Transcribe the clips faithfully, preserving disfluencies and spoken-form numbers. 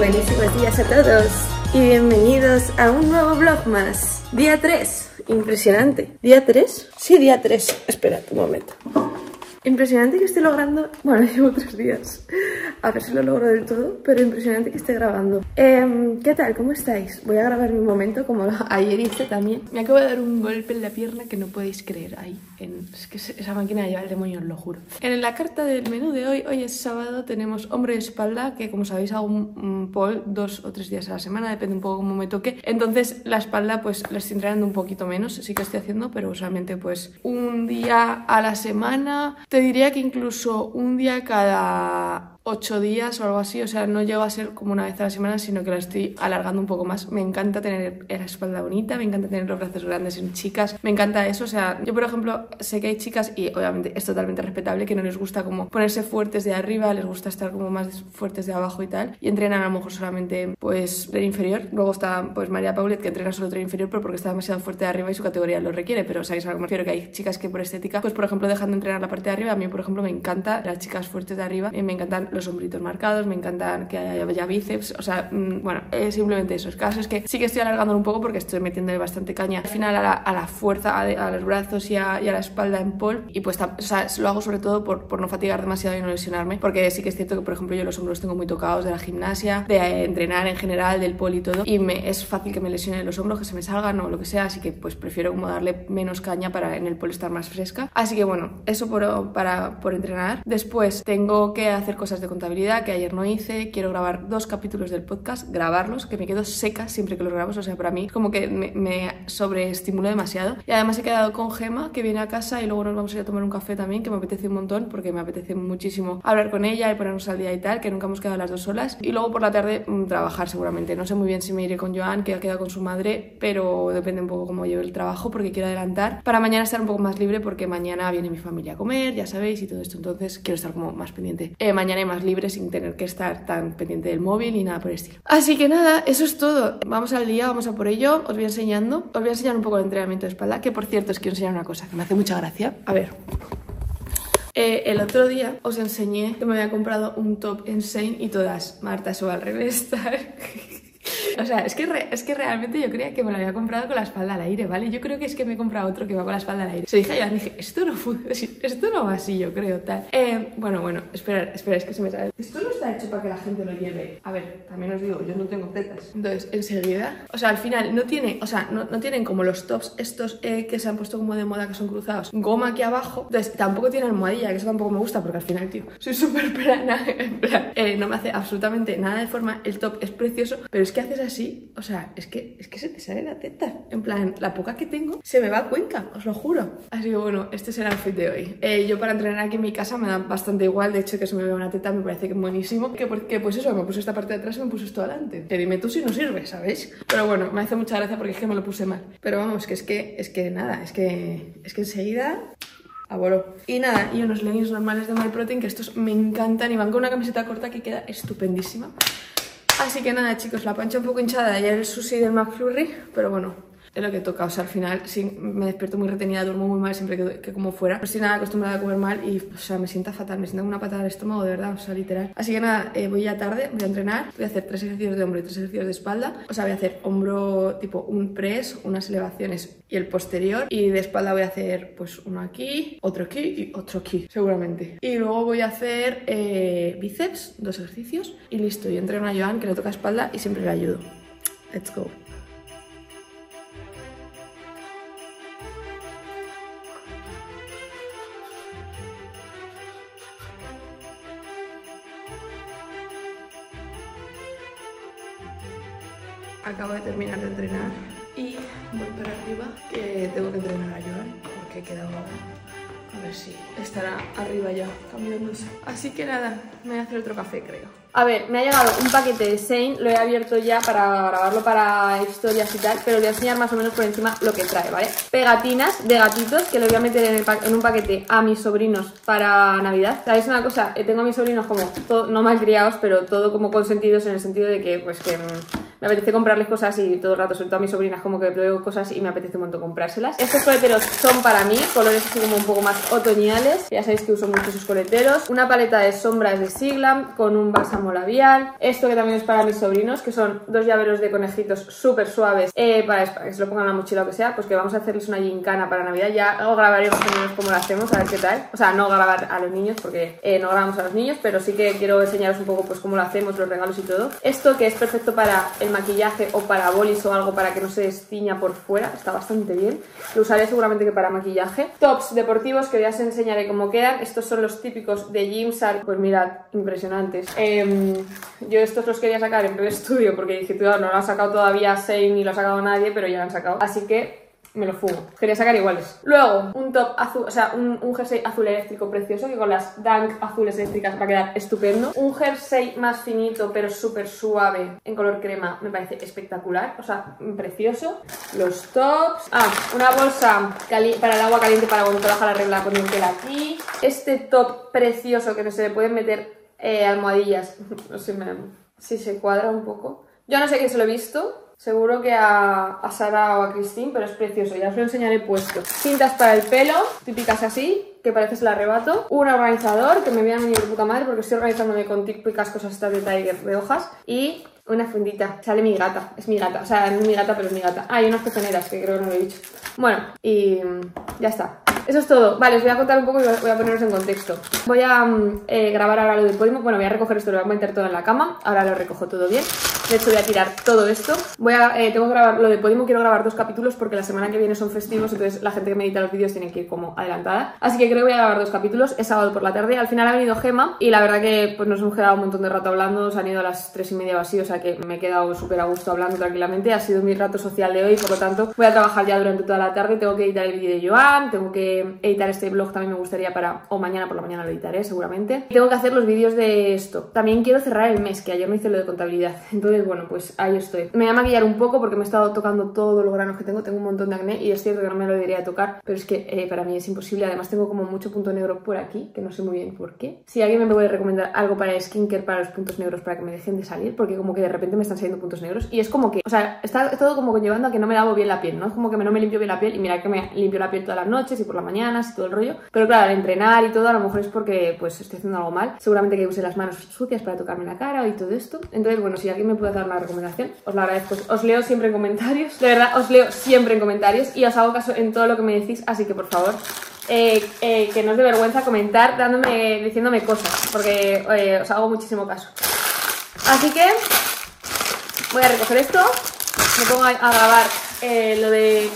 Buenísimos días a todos y bienvenidos a un nuevo vlog más. Día tres, impresionante. ¿Día tres? Sí, día tres. Espera un momento. Impresionante que esté logrando... Bueno, llevo tres días. A ver si lo logro del todo, pero impresionante que esté grabando. Eh, ¿Qué tal? ¿Cómo estáis? Voy a grabar un momento, como ayer hice también. Me acabo de dar un golpe en la pierna que no podéis creer. Ahí, en... es que esa máquina lleva el demonio, os lo juro. En la carta del menú de hoy, hoy es sábado, tenemos hombro y espalda, que como sabéis hago un poll dos o tres días a la semana, depende un poco cómo me toque. Entonces la espalda pues la estoy entrenando un poquito menos, sí que estoy haciendo, pero solamente pues un día a la semana... Te diría que incluso un día cada ocho días o algo así, o sea, no llego a ser como una vez a la semana, sino que la estoy alargando un poco más. Me encanta tener la espalda bonita, me encanta tener los brazos grandes en chicas, me encanta eso, o sea, yo por ejemplo sé que hay chicas, y obviamente es totalmente respetable, que no les gusta como ponerse fuertes de arriba, les gusta estar como más fuertes de abajo y tal, y entrenan a lo mejor solamente pues tren inferior. Luego está pues María Paulette, que entrena solo tren inferior, pero porque está demasiado fuerte de arriba y su categoría lo requiere, pero sabéis a lo que me refiero, que hay chicas que por estética, pues por ejemplo dejan de entrenar la parte de arriba. A mí por ejemplo me encanta las chicas fuertes de arriba, me encantan los hombritos marcados, me encantan que haya bíceps, o sea, mmm, bueno, es simplemente eso. El caso es que sí que estoy alargándolo un poco porque estoy metiéndole bastante caña al final a la, a la fuerza, a, de, a los brazos y a, y a la espalda en pol, y pues o sea, lo hago sobre todo por, por no fatigar demasiado y no lesionarme, porque sí que es cierto que por ejemplo yo los hombros tengo muy tocados de la gimnasia, de entrenar en general, del pol y todo, y me, es fácil que me lesione los hombros, que se me salgan o lo que sea, así que pues prefiero como darle menos caña para en el pol estar más fresca. Así que bueno, eso por, para, por entrenar. Después tengo que hacer cosas de contabilidad que ayer no hice, quiero grabar dos capítulos del podcast, grabarlos, que me quedo seca siempre que los grabo, o sea, para mí como que me, me sobreestimulo demasiado, y además he quedado con Gema, que viene a casa y luego nos vamos a ir a tomar un café también, que me apetece un montón porque me apetece muchísimo hablar con ella y ponernos al día y tal, que nunca hemos quedado las dos solas, y luego por la tarde trabajar seguramente, no sé muy bien si me iré con Joan, que ha quedado con su madre, pero depende un poco cómo lleve el trabajo, porque quiero adelantar para mañana estar un poco más libre, porque mañana viene mi familia a comer, ya sabéis, y todo esto, entonces quiero estar como más pendiente, eh, mañana más libre sin tener que estar tan pendiente del móvil ni nada por el estilo. Así que nada, eso es todo. Vamos al día, vamos a por ello. Os voy enseñando, os voy a enseñar un poco el entrenamiento de espalda, que por cierto os quiero enseñar una cosa que me hace mucha gracia. A ver... Eh, el otro día os enseñé que me había comprado un top en Shein y todas, Marta, eso al revés, tal... O sea, es que, re, es que realmente yo creía que me lo había comprado con la espalda al aire, ¿vale? Yo creo que es que me he comprado otro que va con la espalda al aire. Se dije a Iván, dije, esto no pude, esto no va así, yo creo, tal. Eh, bueno, bueno, esperad, esperad, es que se me sale. Esto no está hecho para que la gente lo lleve. A ver, también os digo, yo no tengo tetas. Entonces, enseguida, o sea, al final no tiene, o sea, no, no tienen como los tops estos eh, que se han puesto como de moda, que son cruzados, goma aquí abajo. Entonces, tampoco tiene almohadilla, que eso tampoco me gusta, porque al final, tío, soy súper plana, en plan, eh, no me hace absolutamente nada de forma. El top es precioso, pero es que haces así, o sea, es que, es que se te sale la teta, en plan, la poca que tengo se me va a Cuenca, os lo juro. Así que bueno, este será el outfit de hoy. eh, yo para entrenar aquí en mi casa me da bastante igual, de hecho que se me vea una teta me parece que es buenísimo, que porque pues eso, me puse esta parte de atrás y me puse esto adelante, que dime tú si no sirve, ¿sabéis? Pero bueno, me hace mucha gracia porque es que me lo puse mal, pero vamos, que es que, es que nada, es que, es que enseguida... Abuelo. Y nada, y unos leggings normales de MyProtein, que estos me encantan, y van con una camiseta corta que queda estupendísima. Así que nada, chicos, la pancha un poco hinchada de ayer el sushi del McFlurry, pero bueno, es lo que toca. O sea, al final sí, me despierto muy retenida, duermo muy mal siempre que, que como fuera. No estoy nada acostumbrada a comer mal y, o sea, me sienta fatal, me sienta una patada al estómago, de verdad, o sea, literal. Así que nada, eh, voy ya tarde, voy a entrenar, voy a hacer tres ejercicios de hombro y tres ejercicios de espalda. O sea, voy a hacer hombro tipo un press, unas elevaciones y el posterior, y de espalda voy a hacer pues uno aquí, otro aquí y otro aquí seguramente, y luego voy a hacer eh, bíceps, dos ejercicios y listo. Yo entreno a Joan, que le toca espalda y siempre le ayudo. Let's go. Acabo de terminar de entrenar y voy para arriba, que tengo que entrenar a Joan porque he quedado, a ver si estará arriba ya cambiándose. Así que nada, me voy a hacer otro café, creo. A ver, me ha llegado un paquete de Shein, lo he abierto ya para grabarlo para historias y tal, pero os voy a enseñar más o menos por encima lo que trae, ¿vale? Pegatinas de gatitos, que lo voy a meter en, el pa en un paquete a mis sobrinos para Navidad. ¿Sabéis una cosa? Tengo a mis sobrinos como, todo, no malcriados, pero todo como consentidos, en el sentido de que, pues que... me apetece comprarles cosas y todo el rato, sobre todo a mis sobrinas, como que veo cosas y me apetece un montón comprárselas. Estos coleteros son para mí, colores así como un poco más otoñales, ya sabéis que uso mucho esos coleteros. Una paleta de sombras de Siglam con un bálsamo labial. Esto que también es para mis sobrinos, que son dos llaveros de conejitos súper suaves, eh, para, para que se lo pongan en la mochila o que sea, pues que vamos a hacerles una gincana para Navidad. Ya os grabaré más o menos cómo lo hacemos, a ver qué tal. O sea, no grabar a los niños porque eh, no grabamos a los niños, pero sí que quiero enseñaros un poco pues cómo lo hacemos, los regalos y todo. Esto que es perfecto para el maquillaje o para bolis o algo para que no se destiña por fuera, está bastante bien. Lo usaré seguramente que para maquillaje. Tops deportivos que ya os enseñaré cómo quedan. Estos son los típicos de Gymshark, pues mirad, impresionantes. Eh, yo estos los quería sacar en pre-estudio porque dije, tú no lo han sacado todavía Shein ni lo ha sacado nadie, pero ya lo han sacado. Así que me lo fumo. Quería sacar iguales. Luego, un top azul, o sea, un, un jersey azul eléctrico precioso que con las Dunk azules eléctricas va a quedar estupendo. Un jersey más finito pero súper suave en color crema me parece espectacular, o sea, precioso. Los tops. Ah, una bolsa para el agua caliente para cuando trabaja la regla con el aquí. Este top precioso que no se le pueden meter eh, almohadillas. No sé me, si se cuadra un poco. Yo no sé quién se lo he visto. Seguro que a, a Sara o a Cristina, pero es precioso, ya os lo enseñaré puesto. Cintas para el pelo, típicas así, que pareces el arrebato. Un organizador, que me voy a venir de puta madre porque estoy organizándome con típicas cosas estas de Tiger de hojas. Y una fundita, sale mi gata, es mi gata, o sea, no es mi gata, pero es mi gata. Ah, y unas pezoneras, que creo que no lo he dicho. Bueno, y ya está. Eso es todo. Vale, os voy a contar un poco y voy a poneros en contexto. Voy a eh, grabar ahora lo del Podimo. Bueno, voy a recoger esto, lo voy a meter todo en la cama. Ahora lo recojo todo bien. De hecho, voy a tirar todo esto. Voy a, eh, tengo que grabar lo de Podimo. Quiero grabar dos capítulos porque la semana que viene son festivos. Entonces la gente que me edita los vídeos tiene que ir como adelantada. Así que creo que voy a grabar dos capítulos. Es sábado por la tarde. Al final ha venido Gema y la verdad que pues nos hemos quedado un montón de rato hablando. Nos han ido a las tres y media o así. O sea que me he quedado súper a gusto hablando tranquilamente. Ha sido mi rato social de hoy. Por lo tanto, voy a trabajar ya durante toda la tarde. Tengo que editar el vídeo de Joan. Tengo que editar este vlog también, me gustaría para, o mañana por la mañana lo editaré seguramente. Tengo que hacer los vídeos de esto. También quiero cerrar el mes, que ayer me hice lo de contabilidad. Entonces, bueno, pues ahí estoy. Me voy a maquillar un poco porque me he estado tocando todos los granos que tengo. Tengo un montón de acné y es cierto que no me lo debería tocar, pero es que eh, para mí es imposible. Además tengo como mucho punto negro por aquí, que no sé muy bien por qué. Si alguien me puede recomendar algo para skincare, para los puntos negros, para que me dejen de salir, porque como que de repente me están saliendo puntos negros. Y es como que, o sea, está todo como conllevando a que no me lavo bien la piel, ¿no? Es como que no me limpio bien la piel. Y mira que me limpio la piel todas las noches y por las mañanas y todo el rollo, pero claro, al entrenar y todo a lo mejor es porque pues estoy haciendo algo mal, seguramente que use las manos sucias para tocarme la cara y todo esto. Entonces bueno, si alguien me puede dar una recomendación, os la agradezco. Os leo siempre en comentarios, de verdad, os leo siempre en comentarios y os hago caso en todo lo que me decís, así que por favor Eh, eh, que no os dé vergüenza comentar dándome, diciéndome cosas, porque eh, os hago muchísimo caso. Así que voy a recoger esto, me pongo a grabar eh, lo de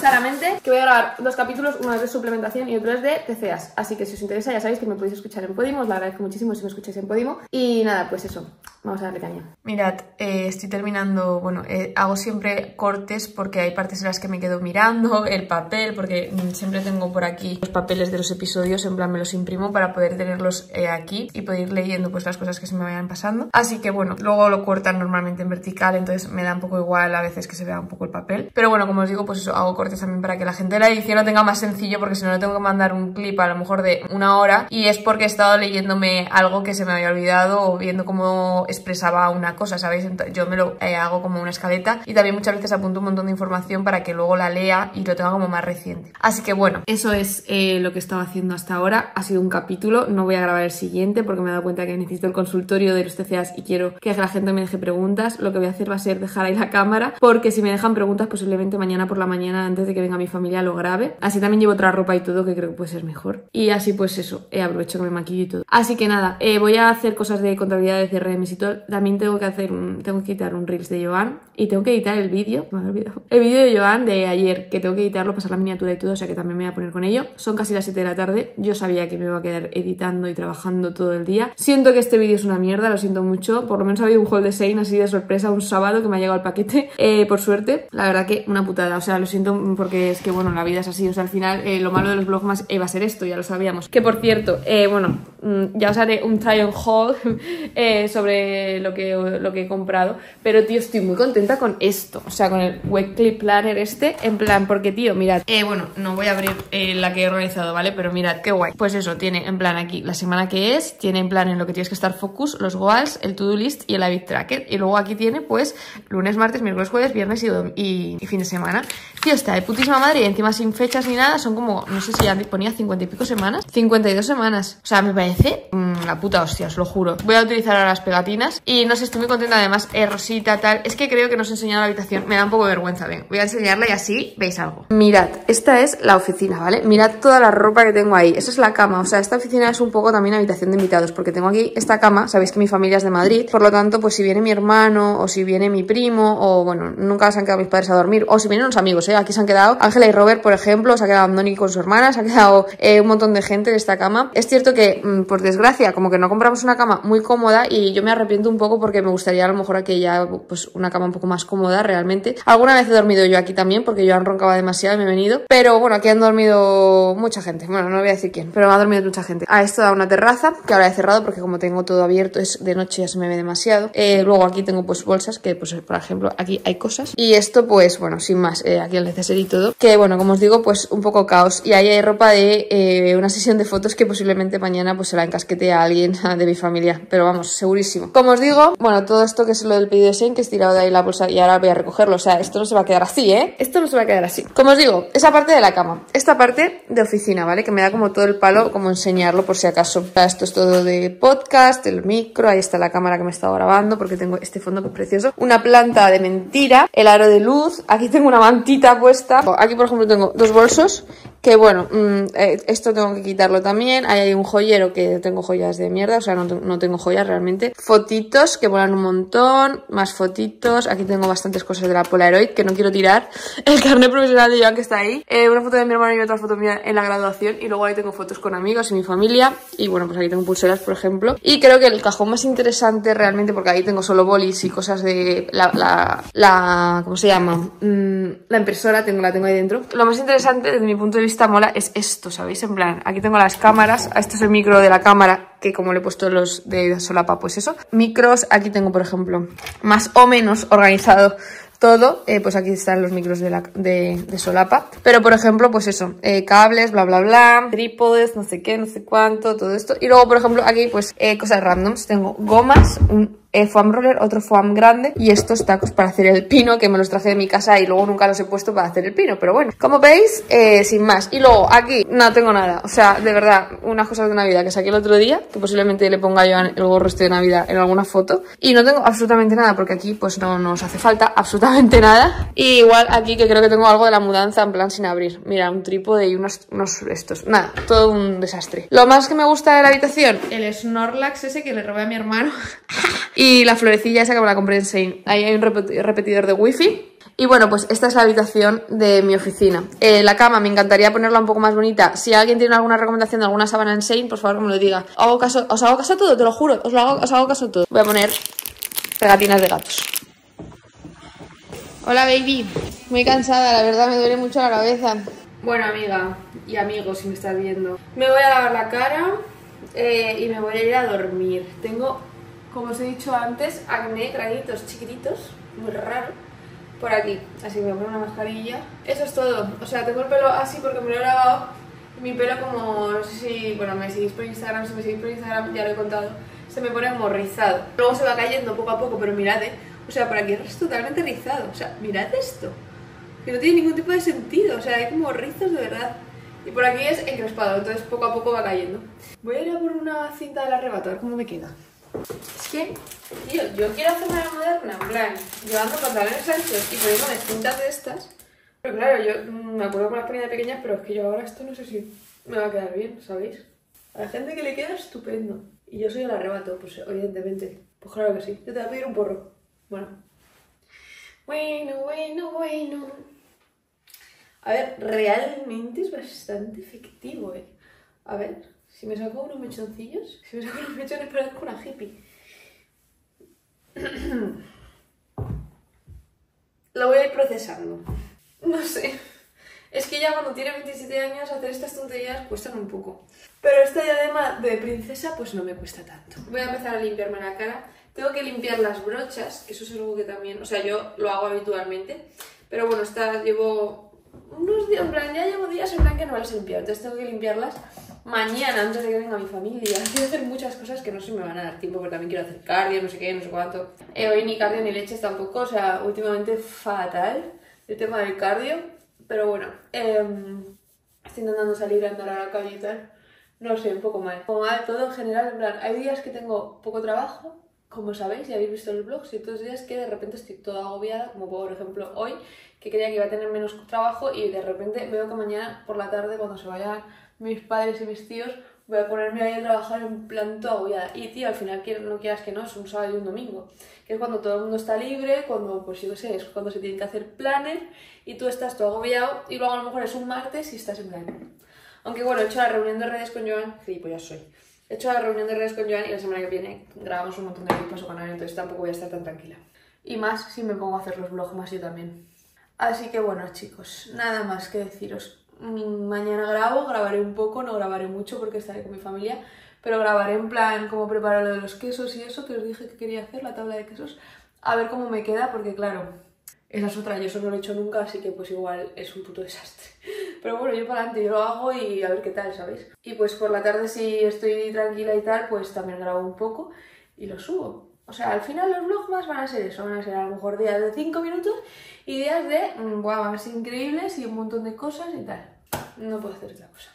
Saramente, que voy a grabar dos capítulos, uno es de suplementación y otro es de T C As. Así que si os interesa ya sabéis que me podéis escuchar en Podimo. Os lo agradezco muchísimo si me escucháis en Podimo. Y nada, pues eso, vamos a darle caña. Mirad, eh, estoy terminando, bueno, eh, hago siempre cortes porque hay partes en las que me quedo mirando el papel, porque siempre tengo por aquí los papeles de los episodios, en plan me los imprimo para poder tenerlos eh, aquí y poder ir leyendo pues las cosas que se me vayan pasando. Así que bueno, luego lo cortan normalmente en vertical, entonces me da un poco igual a veces que se vea un poco el papel. Pero bueno, como os digo, pues eso, hago cortes también para que la gente de la edición lo tenga más sencillo, porque si no, no tengo que mandar un clip a lo mejor de una hora y es porque he estado leyéndome algo que se me había olvidado o viendo cómo expresaba una cosa, ¿sabéis? Entonces, yo me lo eh, hago como una escaleta y también muchas veces apunto un montón de información para que luego la lea y lo tenga como más reciente. Así que bueno, eso es eh, lo que he estado haciendo hasta ahora. Ha sido un capítulo, no voy a grabar el siguiente porque me he dado cuenta que necesito el consultorio de los T C As y quiero que la gente me deje preguntas. Lo que voy a hacer va a ser dejar ahí la cámara porque si me dejan preguntas posiblemente mañana por la mañana antes de que venga mi familia lo grabe. Así también llevo otra ropa y todo que creo que puede ser mejor. Y así pues eso, eh, aprovecho que me maquillo y todo. Así que nada, eh, voy a hacer cosas de contabilidad, de C R Ms y todo. También tengo que hacer un, tengo que quitar un reels de Joan y tengo que editar el vídeo, me he olvidado. El vídeo de Joan de ayer, que tengo que editarlo, pasar la miniatura y todo, o sea que también me voy a poner con ello. Son casi las siete de la tarde. Yo sabía que me iba a quedar editando y trabajando todo el día. Siento que este vídeo es una mierda, lo siento mucho. Por lo menos ha habido un haul de Shein así de sorpresa un sábado que me ha llegado el paquete. Eh, por suerte, la verdad que una putada, o sea, lo siento porque es que bueno, la vida es así, o sea, al final eh, lo malo de los vlogmas eh, va a ser esto, ya lo sabíamos. Que por cierto, eh, bueno, ya os haré un try on haul eh, sobre lo que, lo que he comprado, pero tío, estoy muy contenta cuenta con esto, o sea, con el Web Clip Planner este, en plan, porque tío, mirad, eh, bueno, no voy a abrir eh, la que he organizado, ¿vale? Pero mirad, qué guay. Pues eso, tiene en plan aquí la semana que es, tiene en plan en lo que tienes que estar focus, los goals, el to-do list y el habit tracker. Y luego aquí tiene, pues, lunes, martes, miércoles, jueves, viernes y, y, y fin de semana. Tío, está de putísima madre y encima sin fechas ni nada, son como, no sé si ya ponía cincuenta y pico semanas, cincuenta y dos semanas. O sea, me parece mmm, la puta hostia, os lo juro. Voy a utilizar ahora las pegatinas y no sé, estoy muy contenta además, eh, rosita, tal. Es que creo que no os he enseñado la habitación, me da un poco de vergüenza, ven. Voy a enseñarla y así veis algo. Mirad, esta es la oficina, ¿vale? Mirad toda la ropa que tengo ahí. Esa es la cama, o sea, esta oficina es un poco también habitación de invitados, porque tengo aquí esta cama, sabéis que mi familia es de Madrid, por lo tanto, pues si viene mi hermano o si viene mi primo o bueno, nunca se han quedado mis padres a dormir, o si vienen unos amigos, ¿eh? Aquí se han quedado Ángela y Robert, por ejemplo, se ha quedado Andoni con su hermana, se ha quedado eh, un montón de gente de esta cama. Es cierto que, por desgracia, como que no compramos una cama muy cómoda y yo me arrepiento un poco porque me gustaría a lo mejor que ya, pues una cama un poco más cómoda realmente. Alguna vez he dormido yo aquí también porque Joan roncaba demasiado y me he venido, pero bueno, aquí han dormido mucha gente, bueno, no voy a decir quién, pero me ha dormido mucha gente. A esto da una terraza, que ahora he cerrado porque como tengo todo abierto, es de noche, ya se me ve demasiado. Eh, luego aquí tengo pues bolsas, que pues por ejemplo aquí hay cosas, y esto pues bueno, sin más, eh, aquí el neceser y todo, que bueno, como os digo, pues un poco caos. Y ahí hay ropa de eh, una sesión de fotos que posiblemente mañana pues se la encasquete a alguien de mi familia, pero vamos, segurísimo. Como os digo, bueno, todo esto que es lo del pedido de Shein, que he tirado de ahí la bolsa y ahora voy a recogerlo, o sea, esto no se va a quedar así, ¿eh? Esto no se va a quedar así. Como os digo, esa parte de la cama, esta parte de oficina, ¿vale? Que me da como todo el palo, como enseñarlo por si acaso. Esto es todo de podcast, el micro, ahí está la cámara que me he estado grabando porque tengo este fondo que es precioso, una planta de mentira, el aro de luz, aquí tengo una mantita puesta, aquí por ejemplo tengo dos bolsos, que bueno, esto tengo que quitarlo también. Ahí hay un joyero que tengo joyas de mierda, o sea, no, no tengo joyas realmente. Fotitos que molan un montón, más fotitos. Aquí tengo bastantes cosas de la Polaroid que no quiero tirar. El carnet profesional de Joan que está ahí. Eh, una foto de mi hermano y otra foto mía en la graduación. Y luego ahí tengo fotos con amigos y mi familia. Y bueno, pues aquí tengo pulseras, por ejemplo. Y creo que el cajón más interesante realmente, porque ahí tengo solo bolis y cosas de la... la, la ¿cómo se llama? Mm, la impresora tengo, la tengo ahí dentro. Lo más interesante desde mi punto de vista mola es esto, ¿sabéis? En plan, aquí tengo las cámaras, esto es el micro de la cámara, que como le he puesto los de solapa, pues eso. Micros, aquí tengo, por ejemplo, más o menos organizado todo, eh, pues aquí están los micros de, la, de, de solapa, pero por ejemplo pues eso, eh, cables, bla bla bla, trípodes, no sé qué, no sé cuánto, todo esto. Y luego por ejemplo aquí pues eh, cosas randoms, tengo gomas, un eh, foam roller, otro foam grande y estos tacos para hacer el pino, que me los traje de mi casa y luego nunca los he puesto para hacer el pino, pero bueno, como veis, eh, sin más. Y luego aquí no tengo nada, o sea, de verdad, unas cosas de Navidad que saqué el otro día, que posiblemente le ponga yo el gorro este de Navidad en alguna foto, y no tengo absolutamente nada porque aquí pues no nos hace falta absolutamente nada. Y igual aquí que creo que tengo algo de la mudanza en plan sin abrir. Mira, un trípode y unos, unos estos. Nada, todo un desastre. Lo más que me gusta de la habitación, el Snorlax ese que le robé a mi hermano. Y la florecilla esa que me la compré en Shein. Ahí hay un repetidor de wifi. Y bueno, pues esta es la habitación de mi oficina. Eh, la cama me encantaría ponerla un poco más bonita. Si alguien tiene alguna recomendación de alguna sábana en Shein, por favor que me lo diga. Hago caso, os hago caso a todo, te lo juro. Os, lo hago, os hago caso a todo. Voy a poner pegatinas de gatos. Hola baby, muy cansada, la verdad me duele mucho la cabeza. Bueno amiga y amigos, si me estás viendo, me voy a lavar la cara eh, y me voy a ir a dormir. Tengo, como os he dicho antes, acné, granitos chiquititos, muy raro, por aquí. Así que voy a poner una mascarilla. Eso es todo, o sea, tengo el pelo así porque me lo he lavado. Mi pelo como, no sé si, bueno, me seguís por Instagram, si me seguís por Instagram ya lo he contado, se me pone como rizado. Luego se va cayendo poco a poco, pero mirad, eh. O sea, por aquí es totalmente rizado. O sea, mirad esto. Que no tiene ningún tipo de sentido. O sea, hay como rizos de verdad. Y por aquí es encrespado. Entonces poco a poco va cayendo. Voy a ir a por una cinta del arrebato. A ver cómo me queda. Es que, tío, yo quiero hacer una moderna. En plan, llevando pantalones anchos y poniéndome cintas de estas. Pero claro, yo me acuerdo con las ponía de pequeñas. Pero es que yo ahora esto no sé si me va a quedar bien, ¿sabéis? A la gente que le queda estupendo. Y yo soy el arrebato, pues evidentemente. Pues claro que sí. Yo te voy a pedir un porro. Bueno, bueno, bueno, bueno. A ver, realmente es bastante efectivo, eh. A ver, si me saco unos mechoncillos, si me saco unos mechones parezco una hippie. Lo voy a ir procesando. No sé. Es que ya cuando tiene veintisiete años hacer estas tonterías cuestan un poco. Pero esta diadema de princesa pues no me cuesta tanto. Voy a empezar a limpiarme la cara. Tengo que limpiar las brochas, que eso es algo que también... O sea, yo lo hago habitualmente. Pero bueno, estas llevo unos días, en plan, ya llevo días en plan que no las limpio. Entonces tengo que limpiarlas mañana antes de que venga mi familia. Quiero hacer muchas cosas que no se me van a dar tiempo, porque también quiero hacer cardio, no sé qué, no sé cuánto. Eh, hoy ni cardio ni leches tampoco, o sea, últimamente fatal el tema del cardio. Pero bueno, eh, estoy intentando salir a andar a la calle y tal. No sé, un poco mal. Como mal todo en general, en plan, hay días que tengo poco trabajo, como sabéis, ya habéis visto en los blogs, y otros días que de repente estoy toda agobiada, como por ejemplo hoy, que creía que iba a tener menos trabajo y de repente veo que mañana por la tarde, cuando se vayan mis padres y mis tíos, voy a ponerme ahí a trabajar en plan toda agobiada. Y tío, al final no quieras que no, es un sábado y un domingo, que es cuando todo el mundo está libre, cuando pues yo qué sé, es cuando se tienen que hacer planes y tú estás todo agobiado, y luego a lo mejor es un martes y estás en plan... Aunque bueno, he hecho la reunión de redes con Joan, que pues ya soy. He hecho la reunión de redes con Joan y la semana que viene grabamos un montón de clips para su canal, entonces tampoco voy a estar tan tranquila. Y más si me pongo a hacer los vlogs más yo también. Así que bueno, chicos, nada más que deciros. Mañana grabo, grabaré un poco, no grabaré mucho porque estaré con mi familia, pero grabaré en plan cómo preparo lo de los quesos y eso, que os dije que quería hacer, la tabla de quesos. A ver cómo me queda, porque claro, esa es otra, yo eso no lo he hecho nunca, así que pues igual es un puto desastre. Pero bueno, yo para adelante, yo lo hago y a ver qué tal, ¿sabéis? Y pues por la tarde, si estoy tranquila y tal, pues también grabo un poco y lo subo. O sea, al final los vlogs más van a ser eso, van a ser a lo mejor días de cinco minutos y días de, guau, van a ser increíbles y un montón de cosas y tal. No puedo hacer otra cosa.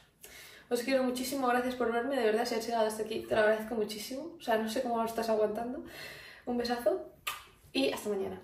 Os quiero muchísimo, gracias por verme, de verdad, si has llegado hasta aquí, te lo agradezco muchísimo. O sea, no sé cómo lo estás aguantando. Un besazo y hasta mañana.